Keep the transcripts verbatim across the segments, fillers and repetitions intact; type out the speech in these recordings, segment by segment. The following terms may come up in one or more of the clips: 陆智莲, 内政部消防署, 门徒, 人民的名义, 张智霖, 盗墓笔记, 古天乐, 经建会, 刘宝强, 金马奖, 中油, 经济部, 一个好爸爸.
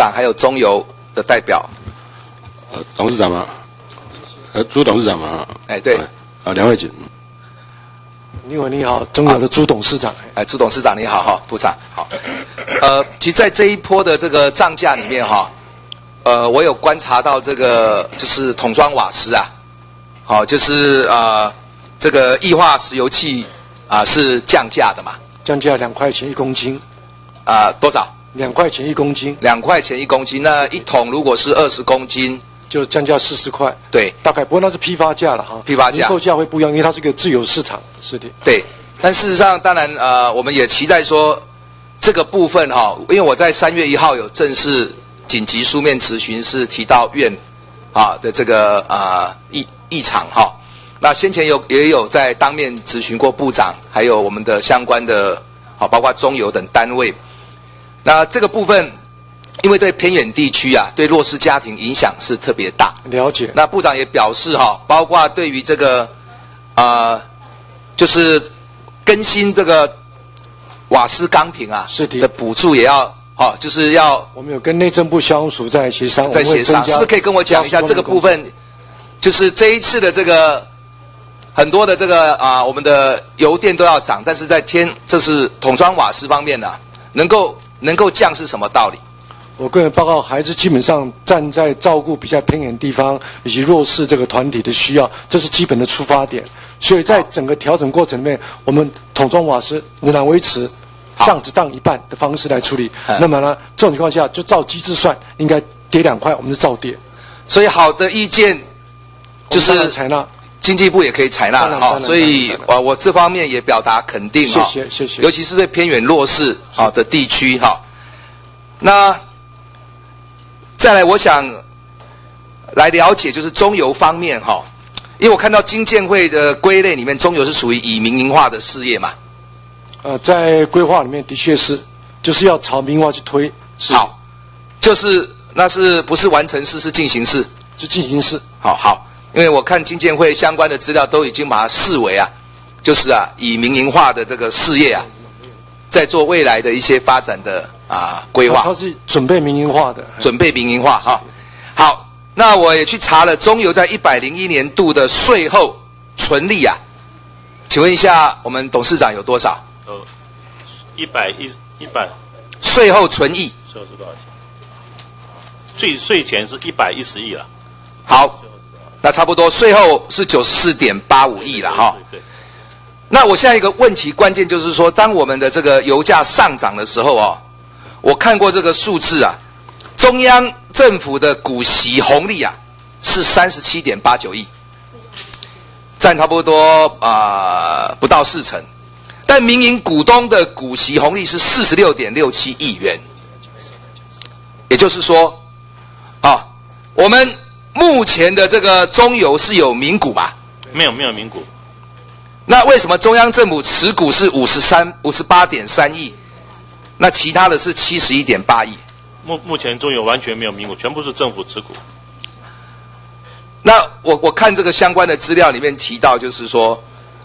长还有中油的代表。呃，董事长吗？呃，朱董事长吗？哎，对。啊，梁慧姐。你好，你好，中油的朱董事长。哎，朱董事长你好哈，部长好。呃，其实在这一波的这个涨价里面哈，呃，我有观察到这个就是桶装瓦斯啊，好、哦，就是呃这个液化石油气啊、呃、是降价的嘛。降价两块钱一公斤。啊、呃，多少？两块钱一公斤。两块钱一公斤，那一桶如果是二十公斤，就降价四十块。对，大概不过那是批发价了哈。批发价。零售价会不一样，因为它是个自由市场，是的。对，但事实上，当然呃，我们也期待说这个部分哈、哦，因为我在三月一号有正式紧急书面质询，是提到院啊的这个啊异异常哈、哦。那先前有也有在当面质询过部长，还有我们的相关的好、哦，包括中油等单位。那这个部分，因为对偏远地区啊，对弱势家庭影响是特别大。了解。那部长也表示哈、哦，包括对于这个，呃，就是更新这个瓦斯钢瓶啊，是的，的补助也要哦，就是要。我们有跟内政部消防署在协商，在协商，是不是可以跟我讲一下这个部分？就是这一次的这个很多的这个啊、呃，我们的油电都要涨，但是在天这是桶装瓦斯方面呢、啊，能够。能够降是什么道理？我个人报告还是基本上站在照顾比较偏远地方以及弱势这个团体的需要，这是基本的出发点。所以在整个调整过程里面，我们桶装瓦斯仍然维持涨只涨一半的方式来处理。那么呢，这种情况下就照机制算，应该跌两块，我们就照跌。所以好的意见就是采纳，经济部也可以采纳哈、哦。所以我我这方面也表达肯定哈、哦。谢谢谢谢。尤其是对偏远弱势啊、哦、的地区哈、哦。那再来，我想来了解就是中油方面哈、哦，因为我看到经建会的归类里面，中油是属于以民营化的事业嘛。呃，在规划里面的确是，就是要朝民营化去推。好，就是那是不是完成式是进行式？是进行式。好好。因为我看经建会相关的资料都已经把它视为啊，就是啊以民营化的这个事业啊，在做未来的一些发展的啊规划。它是准备民营化的。准备民营化哈、啊。好，那我也去查了中油在一百零一年度的税后纯利啊，请问一下我们董事长有多少？呃，一百一一百。税后纯益。税后是多少钱？税税前是一百一十亿了。好。那差不多税后是九十四点八五亿了哈。那我现在一个问题关键就是说，当我们的这个油价上涨的时候哦，我看过这个数字啊，中央政府的股息红利啊是三十七点八九亿，占差不多啊、呃、不到四成，但民营股东的股息红利是四十六点六七亿元，也就是说，啊我们。目前的这个中油是有民股吧？没有，没有民股。那为什么中央政府持股是五十三、五十八点三亿？那其他的是七十一点八亿。目目前中油完全没有民股，全部是政府持股。那我我看这个相关的资料里面提到，就是说，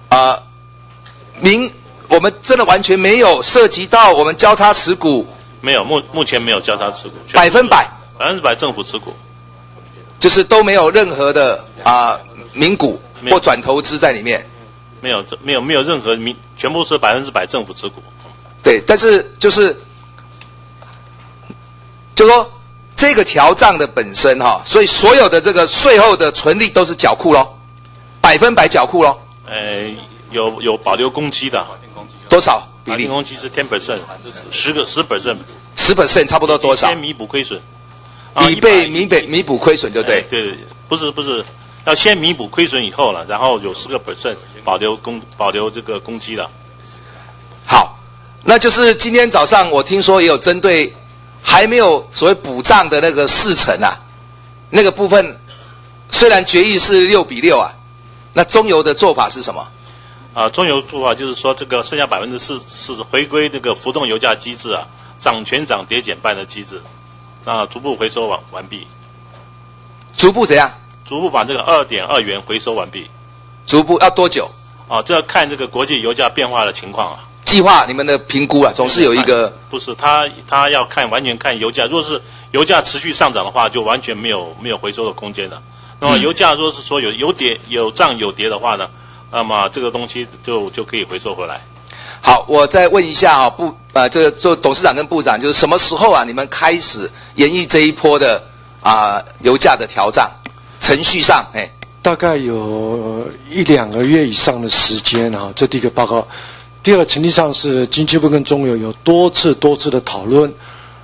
啊、呃，民我们真的完全没有涉及到我们交叉持股。没有，目目前没有交叉持股，百分百，百分之百政府持股。就是都没有任何的啊、呃、民股或转投资在里面，没有没有没有任何民，全部是百分之百政府持股。对，但是就是就说这个调涨的本身哈、哦，所以所有的这个税后的纯利都是缴库喽，百分百缴库喽。呃，有有保留公积的，多少比例？公积是 百分之十， 十个十 percent， 十 percent 差不多多少？先弥补亏损。以备弥补弥补亏损，对不对？对，不是不是，要先弥补亏损以后了，然后有十个 percent 保留公保留这个公积了。好，那就是今天早上我听说也有针对还没有所谓补涨的那个四成啊，那个部分虽然决议是六比六啊，那中油的做法是什么？啊，中油做法就是说这个剩下百分之四四回归这个浮动油价机制啊，涨全涨跌减半的机制。那逐步回收完完毕，逐步怎样？逐步把这个二点二元回收完毕。逐步要多久？啊，这要看这个国际油价变化的情况啊。计划你们的评估啊，总是有一个。不是，他他要看完全看油价，若是油价持续上涨的话，就完全没有没有回收的空间了。那么油价若是说有有跌有涨有跌的话呢，那么这个东西就就可以回收回来。好，我再问一下啊，部呃这个做董事长跟部长，就是什么时候啊你们开始演绎这一波的啊、呃、油价的调涨程序上？哎，大概有一两个月以上的时间啊，这第一个报告。第二，程序上是经济部跟中油有多次多次的讨论，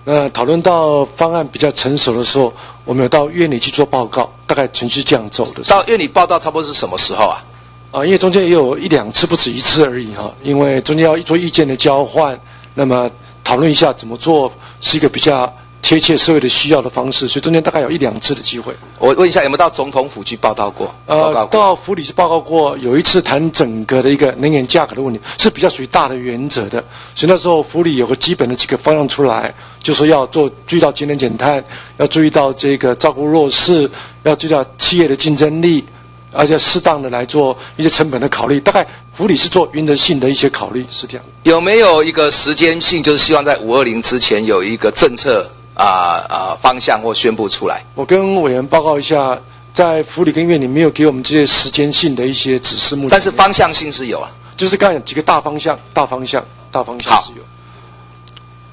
那讨论到方案比较成熟的时候，我们有到院里去做报告，大概程序这样走的。到院里报告差不多是什么时候啊？啊，因为中间也有一两次，不止一次而已哈。因为中间要做意见的交换，那么讨论一下怎么做是一个比较贴切社会的需要的方式，所以中间大概有一两次的机会。我问一下，有没有到总统府去报道过？呃，过到府里是报告过，有一次谈整个的一个能源价格的问题，是比较属于大的原则的。所以那时候府里有个基本的几个方向出来，就说要做注意到节能减碳，要注意到这个照顾弱势，要注意到企业的竞争力，而且适当的来做一些成本的考虑。大概府里是做原则性的一些考虑，是这样。有没有一个时间性，就是希望在五二零之前有一个政策？啊、呃、啊、呃！方向或宣布出来。我跟委员报告一下，在府里跟院里没有给我们这些时间性的一些指示目。但是方向性是有啊，就是刚才有几个大方向、大方向、大方向是有。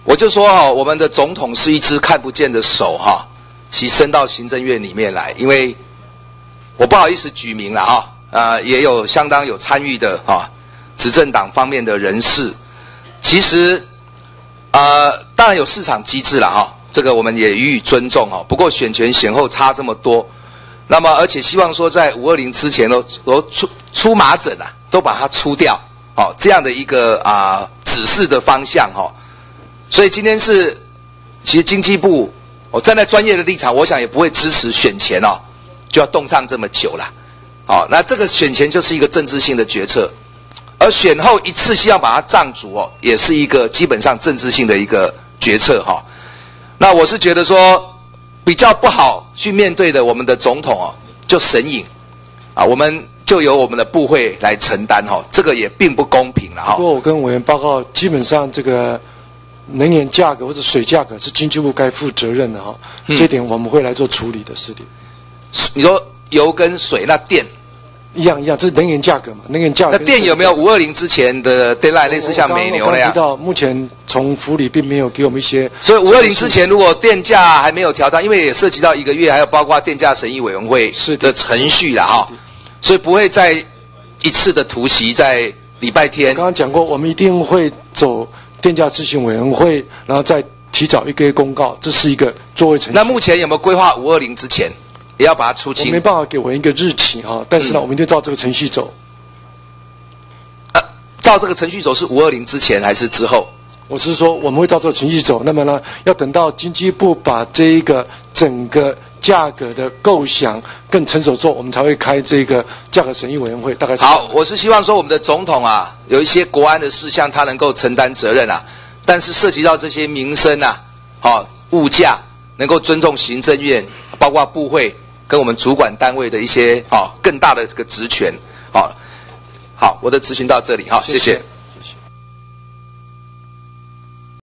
我就说哈、哦，我们的总统是一只看不见的手哈、哦，其伸到行政院里面来，因为我不好意思举名了哈、哦，啊、呃，也有相当有参与的哈、哦，执政党方面的人士，其实啊、呃，当然有市场机制了哈。哦，这个我们也予以尊重哦，不过选前选后差这么多，那么而且希望说在五二零之前都都出出麻疹啊，都把它出掉哦，这样的一个啊、呃、指示的方向哦。所以今天是其实经济部，我、哦、站在专业的立场，我想也不会支持选前哦就要动荡这么久了，哦，那这个选前就是一个政治性的决策，而选后一次性要把它涨足哦，也是一个基本上政治性的一个决策哈、哦。那我是觉得说，比较不好去面对的，我们的总统哦，就神隐，啊，我们就由我们的部会来承担哈、哦，这个也并不公平了哈、哦。不过我跟委员报告，基本上这个能源价格或者水价格是经济部该负责任的哈、哦，嗯、这点我们会来做处理的事情。你说油跟水，那电一样一样，这是能源价格嘛？能源价格。那电有没有五二零之前的 deadline 类似像美牛那样？我知道目前从府里并没有给我们一些。所以五二零之前，如果电价还没有调涨，因为也涉及到一个月，还有包括电价审议委员会的程序了哈，所以不会在一次的突袭在礼拜天。刚刚讲过，我们一定会走电价咨询委员会，然后再提早一个公告，这是一个作为程序。那目前有没有规划五二零之前？也要把它出清。我没办法给我一个日期啊，但是呢，嗯、我们就照这个程序走。呃、啊，照这个程序走是五二零之前还是之后？我是说我们会照这个程序走，那么呢，要等到经济部把这一个整个价格的构想更成熟之后，我们才会开这个价格审议委员会。大概好，我是希望说我们的总统啊，有一些国安的事项他能够承担责任啊，但是涉及到这些民生啊，好、哦、物价能够尊重行政院，包括部会。跟我们主管单位的一些啊、哦、更大的这个职权，好、哦，好，我的咨询到这里，好、哦，谢谢。谢谢。